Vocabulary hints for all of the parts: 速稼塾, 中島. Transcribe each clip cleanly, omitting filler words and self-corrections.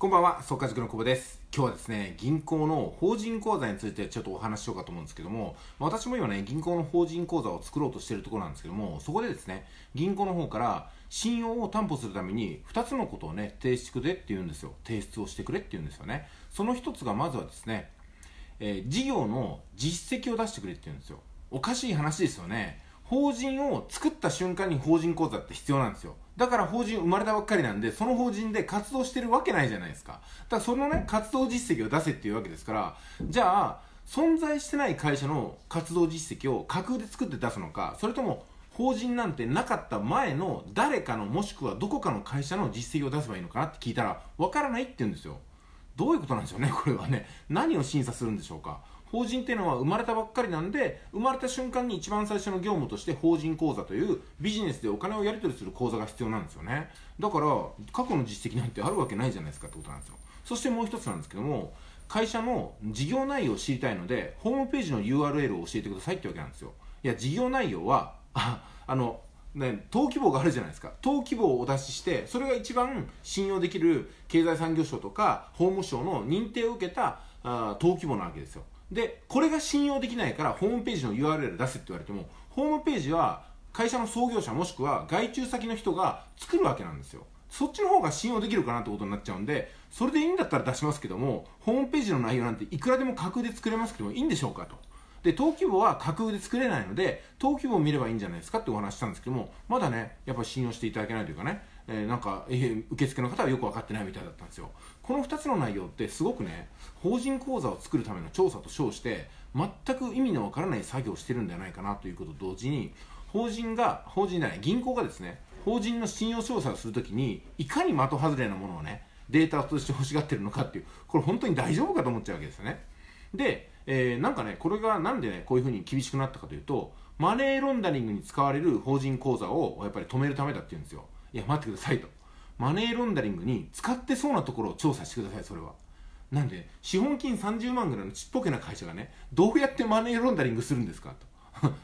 こんばんは、速稼塾の久保です。今日はですね、銀行の法人口座についてちょっとお話ししようかと思うんですけども、私も今ね、銀行の法人口座を作ろうとしているところなんですけども、そこでですね、銀行の方から信用を担保するために2つのことをね、提出をしてくれって言うんですよね。その1つがまずはですね、事業の実績を出してくれって言うんですよ。おかしい話ですよね。法人を作った瞬間に法人口座って必要なんですよ。だから法人生まれたばっかりなんで、その法人で活動してるわけないじゃないですか。だからそのね、活動実績を出せっていうわけですから、じゃあ、存在してない会社の活動実績を架空で作って出すのか、それとも法人なんてなかった前の誰かのもしくはどこかの会社の実績を出せばいいのかなって聞いたら、わからないって言うんですよ。どういうことなんでしょうね、これはね。何を審査するんでしょうか。法人っていうのは生まれたばっかりなんで、生まれた瞬間に一番最初の業務として法人口座というビジネスでお金をやり取りする口座が必要なんですよね。だから過去の実績なんてあるわけないじゃないですかってことなんですよ。そしてもう一つなんですけども、会社の事業内容を知りたいのでホームページの URL を教えてくださいってわけなんですよ。いや、事業内容は登記簿があるじゃないですか。登記簿をお出しして、それが一番信用できる経済産業省とか法務省の認定を受けた登記簿なわけですよ。で、これが信用できないからホームページの URL 出せって言われても、ホームページは会社の創業者もしくは外注先の人が作るわけなんですよ。そっちの方が信用できるかなってことになっちゃうんで、それでいいんだったら出しますけども、ホームページの内容なんていくらでも架空で作れますけどもいいんでしょうかと。で、登記簿は架空で作れないので、登記簿を見ればいいんじゃないですかってお話したんですけども、まだね、やっぱり信用していただけないというかね、受付の方はよく分かってないみたいだったんですよ。この2つの内容ってすごくね、法人口座を作るための調査と称して、全く意味のわからない作業をしてるんじゃないかなということと同時に、銀行がですね、法人の信用調査をするときに、いかに的外れなものをね、データとして欲しがってるのかっていう、これ本当に大丈夫かと思っちゃうわけですよね。で、なんかね、これがなんでね、こういうふうに厳しくなったかというと、マネーロンダリングに使われる法人口座をやっぱり止めるためだっていうんですよ。いや、待ってくださいと。マネーロンダリングに使ってそうなところを調査してください、それは。なんで、資本金30万ぐらいのちっぽけな会社がね、どうやってマネーロンダリングするんですか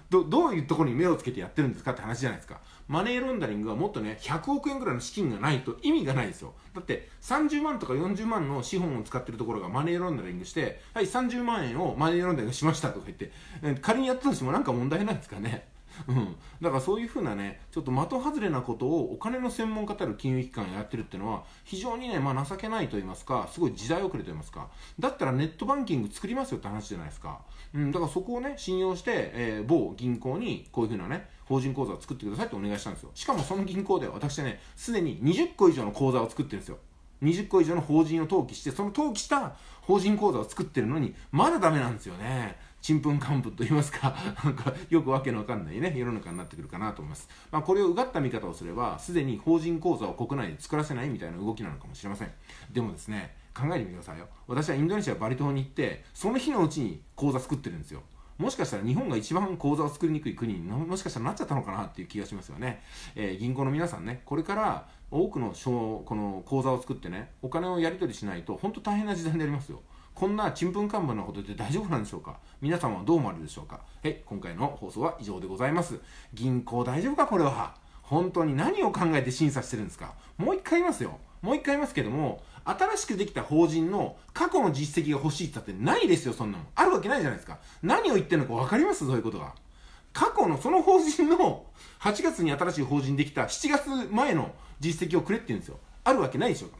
と。どういうところに目をつけてやってるんですかって話じゃないですか。マネーロンダリングはもっとね、100億円ぐらいの資金がないと意味がないですよ。だって30万とか40万の資本を使ってるところがマネーロンダリングして、はい、30万円をマネーロンダリングしましたとか言って仮にやったとしてもなんか問題ないですかね。だからそういうふうなね、ちょっと的外れなことをお金の専門家たる金融機関がやってるっていうのは非常にね、情けないと言いますか、すごい時代遅れと言いますか、だったらネットバンキング作りますよって話じゃないですか。だからそこをね、信用して、某銀行にこういうふうなね、法人口座を作ってくださいってお願いしたんですよ。しかもその銀行では私はね、すでに20個以上の口座を作ってるんですよ。20個以上の法人を登記して、その登記した法人口座を作ってるのにまだダメなんですよね。ちんぷんかんぷんと言いますか、なんかよくわけのわかんないね、世の中になってくるかなと思います。これをうがった見方をすれば、すでに法人口座を国内で作らせないみたいな動きなのかもしれません。でもですね、考えてみてくださいよ。私はインドネシア・バリ島に行って、その日のうちに口座作ってるんですよ。もしかしたら日本が一番口座を作りにくい国にもしかしたらなっちゃったのかなっていう気がしますよね。銀行の皆さんね、これから多くの口座を作ってね、お金をやり取りしないと本当大変な時代になりますよ。こんなちんぷんかんぷんなことで大丈夫なんでしょうか。皆様はどう思われるでしょうか。今回の放送は以上でございます。銀行大丈夫か、これは。本当に何を考えて審査してるんですか。もう一回言いますけども、新しくできた法人の過去の実績が欲しいって言ったってないですよ、そんなの。あるわけないじゃないですか。何を言ってるのか分かります？そういうことが。過去のその法人の8月に新しい法人できた7月前の実績をくれって言うんですよ。あるわけないでしょうか。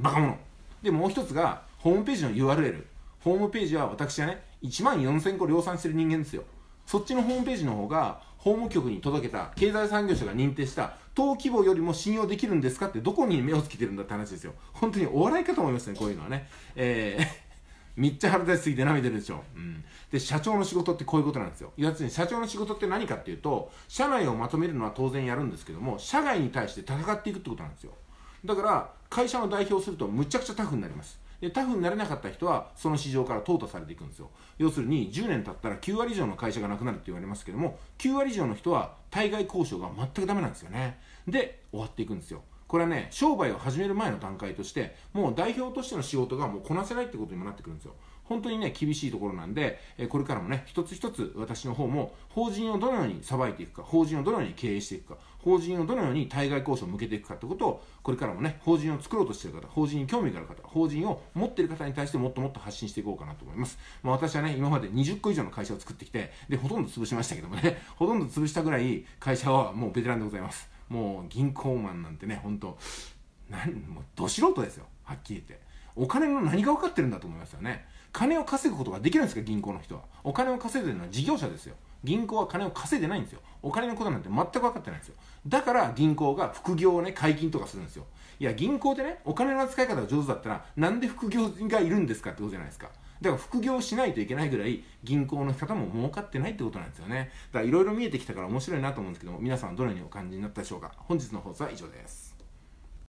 バカ者。で、もう一つが、ホームページの URL。ホームページは私はね、14000個量産してる人間ですよ。そっちのホームページの方が、法務局に届けた経済産業省が認定した登記簿よりも信用できるんですかって、どこに目をつけてるんだって話ですよ。本当にお笑いかと思いますね、こういうのはね。めっちゃ腹立ちすぎて涙出るでしょ。で、社長の仕事ってこういうことなんですよ。要するに社長の仕事って何かっていうと、社内をまとめるのは当然やるんですけども、社外に対して戦っていくってことなんですよ。だから、会社の代表をするとむちゃくちゃタフになります。で、タフになれなかった人はその市場から淘汰されていくんですよ。要するに10年経ったら9割以上の会社がなくなるって言われますけども、9割以上の人は対外交渉が全くダメなんですよね。で、終わっていくんですよ。これはね、商売を始める前の段階として、もう代表としての仕事がもうこなせないってことにもなってくるんですよ。本当にね、厳しいところなんで、これからもね、一つ一つ私の方も、法人をどのようにさばいていくか、法人をどのように経営していくか、法人をどのように対外交渉を向けていくかってことを、これからもね、法人を作ろうとしている方、法人に興味がある方、法人を持っている方に対してもっともっと発信していこうかなと思います。まあ私はね、今まで20個以上の会社を作ってきて、で、ほとんど潰しましたけどもね、ほとんど潰したぐらい会社はもうベテランでございます。もう銀行マンなんてね、ほんと、もうど素人ですよ、はっきり言って。お金の何が分かってるんだと思いますよね。金を稼ぐことができるんですか、銀行の人は。お金を稼いでるのは事業者ですよ。銀行は金を稼いでないんですよ。お金のことなんて全く分かってないんですよ。だから銀行が副業をね、解禁とかするんですよ。いや、銀行でね、お金の扱い方が上手だったら、なんで副業がいるんですかってことじゃないですか。だから副業しないといけないぐらい銀行の方も儲かってないってことなんですよね。だからいろいろ見えてきたから面白いなと思うんですけども、皆さんはどのようにお感じになったでしょうか。本日の放送は以上です。